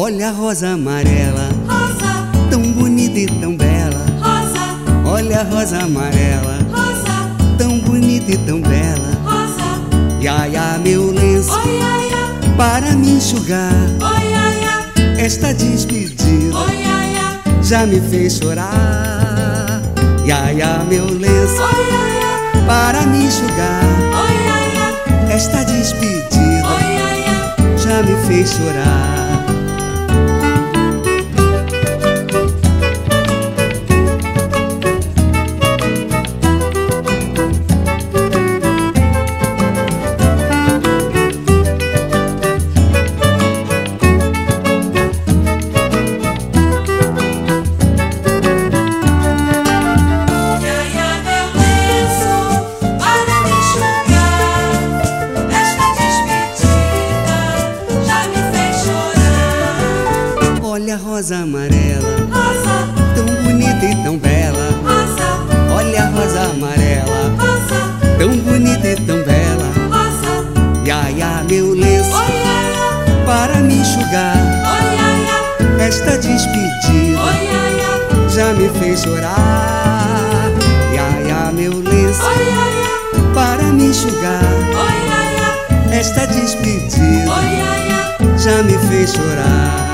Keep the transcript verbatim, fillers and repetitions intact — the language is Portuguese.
Olha a rosa amarela, rosa, tão bonita e tão bela, rosa. Olha a rosa amarela, rosa, tão bonita e tão bela, rosa. Iaiá, meu lenço, oh, iaiá, para me enxugar, oh, iaiá, esta despedida, oh, iaiá, já me fez chorar. Iaiá, meu lenço, oh, iaiá, para me enxugar, oh, iaiá, esta despedida, oh, iaiá, já me fez chorar. Olha a rosa amarela, rosa, tão bonita e tão bela, rosa. Olha a rosa amarela, rosa, tão bonita e tão bela, rosa. Iaiá, meu lenço, oh, iaiá, para me enxugar, oh, iaiá, esta despedida, oh, iaiá, já me fez chorar. Iaiá, meu lenço, oh, iaiá, para me enxugar, oh, iaiá, esta despedida, oh, iaiá, já me fez chorar.